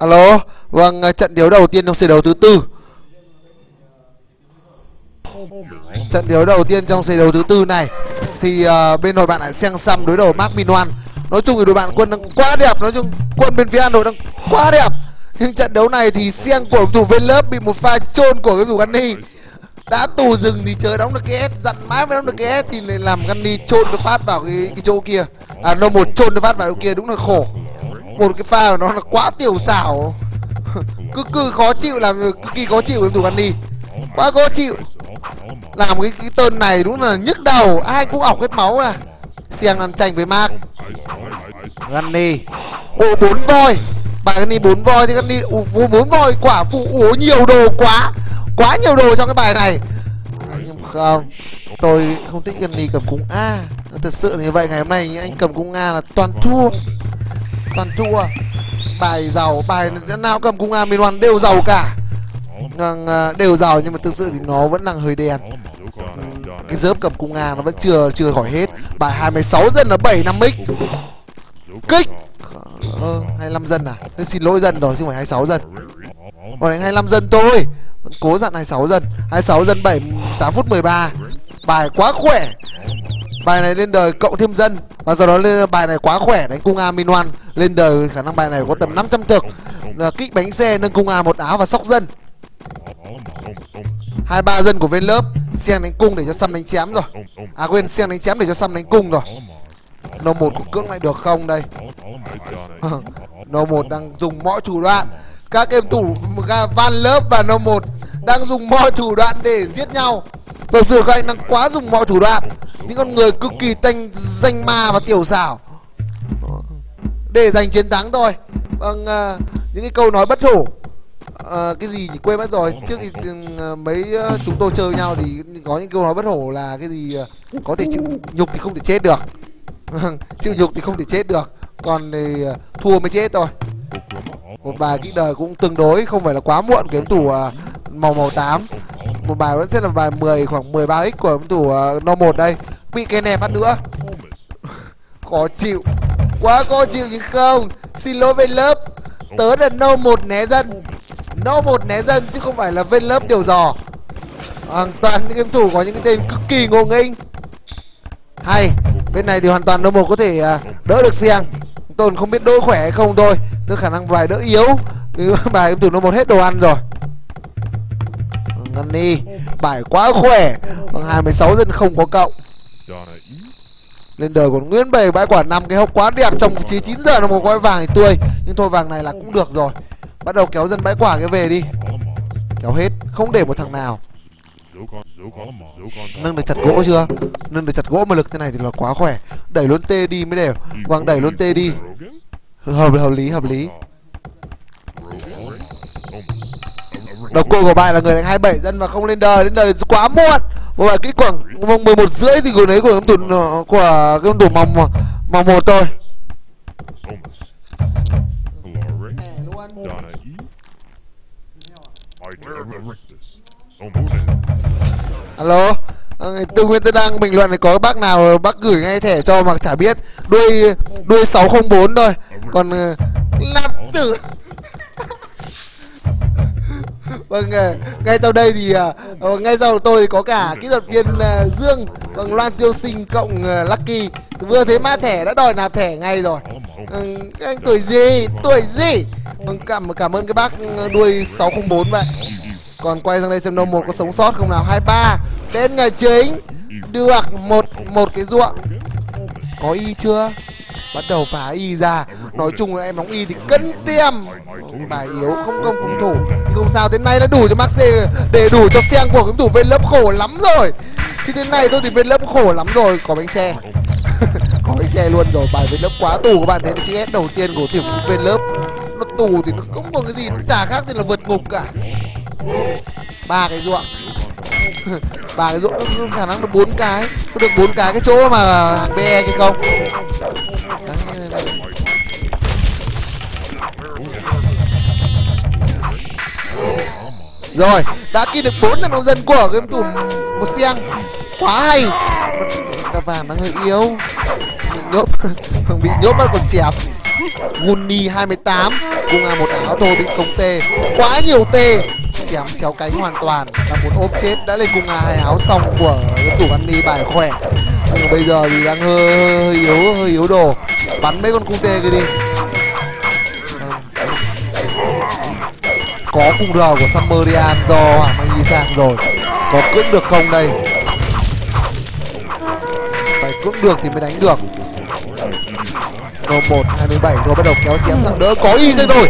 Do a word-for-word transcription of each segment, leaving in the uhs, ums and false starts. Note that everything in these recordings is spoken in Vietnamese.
Alo, vâng, trận đấu đầu tiên trong seri đấu thứ tư. Trận đấu đầu tiên trong seri đấu thứ tư này thì uh, bên đội bạn lại sang xăm đối đầu Mark Minoan. Nói chung thì đội bạn quân đang quá đẹp, nói chung quân bên phía Hà Nội đang quá đẹp. Nhưng trận đấu này thì xeng của cầu thủ Vlop bị một pha chôn của cầu thủ Gunny. Đã tù rừng thì chớ đóng được cái ép, dặn mãi mới đóng được cái ép thì lại làm Gunny chôn được phát vào cái, cái chỗ kia. À nó một chôn được phát vào chỗ kia đúng là khổ. Một cái pha của nó là quá tiểu xảo. Cực kỳ khó chịu, làm cực kỳ khó chịu cầu thủ Gunny. Quá khó chịu. Làm cái cái tên này đúng là nhức đầu, ai cũng ọc hết máu à. Xeng ăn tranh với Mark. Gunny. Ô bốn voi. Bạn Gunny bốn voi thì Gunny bốn voi quả phụ ố nhiều đồ quá. Quá nhiều đồ trong cái bài này. À, nhưng không, tôi không thích Gunny cầm cung A. Thật sự như vậy ngày hôm nay anh cầm cung A là toàn thua. Toàn thua. Bài giàu, bài nào cầm cung A Minoan đều giàu cả. Đều giàu nhưng mà thực sự thì nó vẫn đang hơi đen. Cái dớp cầm cung A nó vẫn chưa chưa khỏi hết. Bài hai mươi sáu dân là bảy mươi lăm mic. Kích. Ờ, hai mươi lăm dân à? Thế xin lỗi dân rồi chứ không phải hai mươi sáu dân. Còn đánh hai mươi lăm dân thôi. Vẫn cố dặn hai mươi sáu dân. Hai mươi sáu dân bảy, tám phút mười ba. Bài quá khỏe. Bài này lên đời cộng thêm dân. Và do đó lên bài này quá khỏe. Đánh cung A Minoan lên đời khả năng bài này có tầm năm trăm thực. Kích bánh xe nâng cung A một áo và sóc dân. Hai mươi ba dân của bên lớp. Xeng đánh cung để cho xăm đánh chém rồi. À quên, Xeng đánh chém để cho xăm đánh cung rồi. Nô một có cưỡng lại được không đây? Nô một đang dùng mọi thủ đoạn. Các game thủ Van Lớp và Nô một đang dùng mọi thủ đoạn để giết nhau. Thực sự các anh đang quá dùng mọi thủ đoạn. Những con người cực kỳ tanh danh ma và tiểu xảo để giành chiến thắng thôi. Bằng uh, những cái câu nói bất thủ. Uh, cái gì thì quên mất rồi. Trước thì uh, mấy uh, chúng tôi chơi nhau thì có những câu nói bất hổ là cái gì uh, có thể chịu nhục thì không thể chết được. Chịu nhục thì không thể chết được. Còn thì uh, thua mới chết thôi. Một bài kích đời cũng tương đối không phải là quá muộn của em thủ uh, màu màu tám. Một bài vẫn sẽ là bài mười, khoảng mười ba x của em thủ uh, No một đây. Bị cái nè phát nữa. Khó chịu. Quá khó chịu chứ không. Xin lỗi về lớp. Tớ là No một né dân. No một né dân chứ không phải là Vên Lớp điều dò. Hoàn toàn những game thủ có những cái tên cực kỳ ngộ nghĩnh. Hay. Bên này thì hoàn toàn No một có thể đỡ được Xeng. Tôi không biết đỡ khỏe hay không thôi. Tức khả năng bài đỡ yếu. Bài game thủ No một hết đồ ăn rồi. Gunny bài quá khỏe. Bằng hai mươi sáu dân không có cộng. Lên đời còn nguyên bày bãi quả năm cái hốc quá đẹp. Trong chín giờ nó một gói vàng thì tươi. Nhưng thôi vàng này là cũng được rồi. Bắt đầu kéo dân bãi quả cái về đi. Kéo hết, không để một thằng nào. Nâng được chặt gỗ chưa? Nâng được chặt gỗ mà lực thế này thì là quá khỏe. Đẩy luôn tê đi mới đều. Vàng đẩy luôn tê đi. Hợp, hợp lý, hợp lý. Độc cô của bạn là người đánh hai mươi bảy dân mà không lên đời. Lên đời quá muộn. Một bài kỹ khoảng mười một rưỡi thì gửi đấy của ông tụt của ông tụt mòng mòng một thôi. Alo, Tự Nguyên tôi đang bình luận này có bác nào bác gửi ngay thẻ cho mà chả biết. Đuôi đuôi sáu không bốn thôi. Còn làm tử. Vâng, ngay sau đây thì uh, ngay sau tôi thì có cả kỹ thuật viên uh, Dương, vâng, Loan Siêu Sinh cộng uh, Lucky. Vừa thấy mã thẻ đã đòi nạp thẻ ngay rồi. Uh, các anh tuổi gì? Tuổi gì? Vâng, cảm, cảm ơn các bác đuôi sáu không bốn vậy. Còn quay sang đây xem đâu một có sống sót không nào. Hai ba đến nhà chính. Được một một cái ruộng. Có y chưa? Bắt đầu phá y ra. Nói chung là em bóng y thì cân tiêm. Bài yếu không công không thủ. Nhưng không sao, thế này đã đủ cho Max để đủ cho xe của kiếm thủ Vên Lớp khổ lắm rồi. Thì thế này tôi thì Vên Lớp khổ lắm rồi. Có bánh xe. Có bánh xe luôn rồi. Bài Vên Lớp quá tù. Các bạn thấy chữ S đầu tiên của tiểu Vên Lớp nó tù thì nó không có cái gì, nó chả khác thì là vượt ngục cả. Ba cái ruộng. Ba cái ruộng nó khả năng được bốn cái. Có được bốn cái cái chỗ mà bê cái không. Đấy, đấy. Rồi, đã ghi được bốn là nông dân của game thủ một xiang. Quá hay. Đá vàng đang hơi yếu. Bị nhốt. Bị nhốt mất còn chẹp. Gunny hai mươi tám cùng là một áo thô bị công tê. Quá nhiều tê. Xém xéo cánh hoàn toàn. Là một ốp chết đã lên cùng là hai áo xong của game thủ Gunny bài khỏe. Nhưng bây giờ thì đang hơi, hơi yếu, hơi yếu đồ. Bắn mấy con cung tê kia đi. Có cung rờ của Summerian do Hoàng Mai Nhi sang rồi. Có cưỡng được không đây? Phải cưỡng được thì mới đánh được. Rồi một hai mươi bảy thôi, bắt đầu kéo chém sang đỡ. Có y sang rồi.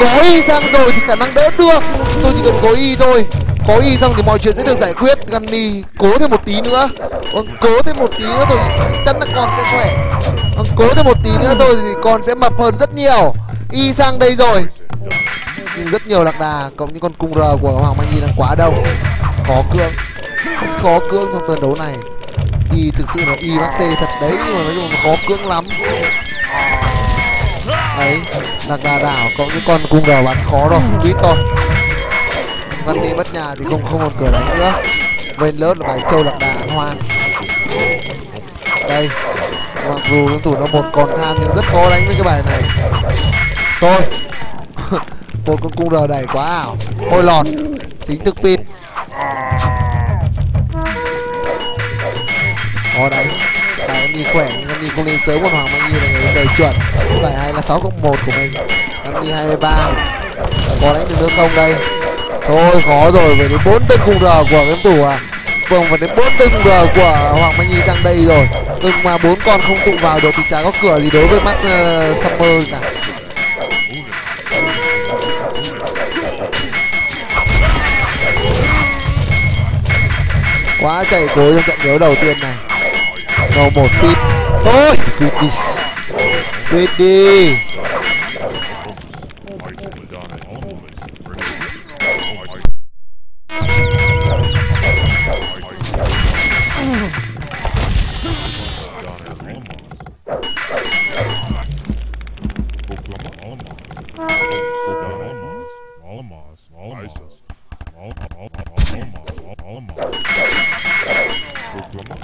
Có y sang rồi thì khả năng đỡ được. Tôi chỉ cần có y thôi. Có y xong thì mọi chuyện sẽ được giải quyết. Gunny cố thêm một tí nữa. Cố thêm một tí nữa thôi chắc là con sẽ khỏe. Cố thêm một tí nữa thôi thì con sẽ mập hơn rất nhiều. Y sang đây rồi. Nhưng rất nhiều lạc đà. Cộng những con cung R của Hoàng Mai Nhi đang quá đâu. Khó cưỡng. Khó cưỡng trong tuần đấu này. Y thực sự là Y bác C thật đấy. Nhưng mà nói chung là khó cưỡng lắm. Đấy. Lạc đà đảo. Cộng những con cung R bán khó rồi. Tuyết thôi. Gunny mất nhà thì không không còn cửa đánh nữa. Vên lớn là bài châu lạc đà ăn hoang. Đây. Mặc dù thủ nó một con than nhưng rất khó đánh với cái bài này. Thôi. Một con cung rờ đẩy quá ảo. Ôi lọt. Chính thức pin. Đó đấy. Bài Gunny khỏe nhưng Gunny không lên sớm. Còn Hoàng Mai Nhi là người đầy chuẩn. Bài hai là sáu cộng một của mình. Gunny hai mươi ba. Có đánh được nữa không đây? Thôi khó rồi. Về đến bốn tên cung rờ của game thủ à. Vâng, và đến bốn tên cung rờ của Hoàng Mai Nhi sang đây rồi. Nhưng mà bốn con không tụ vào được thì chả có cửa gì đối với Max uh, Summer cả. Quá chạy cối trong trận đấu đầu tiên này. Đầu một phít. Thôi tuyệt đi. Tuyệt đi. All of